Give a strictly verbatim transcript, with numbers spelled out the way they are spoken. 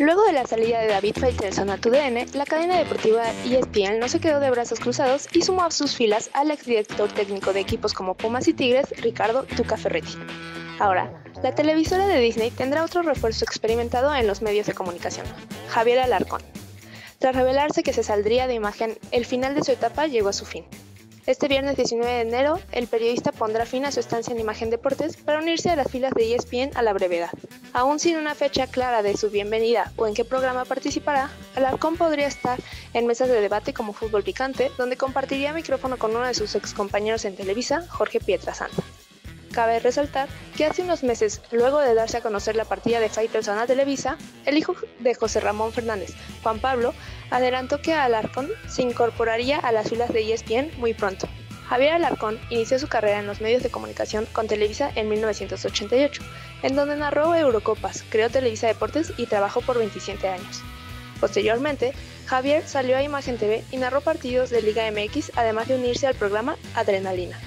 Luego de la salida de David Faitelson a T U D N, la cadena deportiva E S P N no se quedó de brazos cruzados y sumó a sus filas al exdirector técnico de equipos como Pumas y Tigres, Ricardo Tuca Ferretti. Ahora, la televisora de Disney tendrá otro refuerzo experimentado en los medios de comunicación, Javier Alarcón. Tras revelarse que se saldría de Imagen, el final de su etapa llegó a su fin. Este viernes diecinueve de enero, el periodista pondrá fin a su estancia en Imagen Deportes para unirse a las filas de E S P N a la brevedad. Aún sin una fecha clara de su bienvenida o en qué programa participará, Alarcón podría estar en mesas de debate como Fútbol Picante, donde compartiría micrófono con uno de sus excompañeros en Televisa, Jorge Pietrasanta. Cabe resaltar que hace unos meses, luego de darse a conocer la partida de Faitelson a Televisa, el hijo de José Ramón Fernández, Juan Pablo, adelantó que Alarcón se incorporaría a las filas de E S P N muy pronto. Javier Alarcón inició su carrera en los medios de comunicación con Televisa en mil novecientos ochenta y ocho, en donde narró Eurocopas, creó Televisa Deportes y trabajó por veintisiete años. Posteriormente, Javier salió a Imagen T V y narró partidos de Liga M X, además de unirse al programa Adrenalina.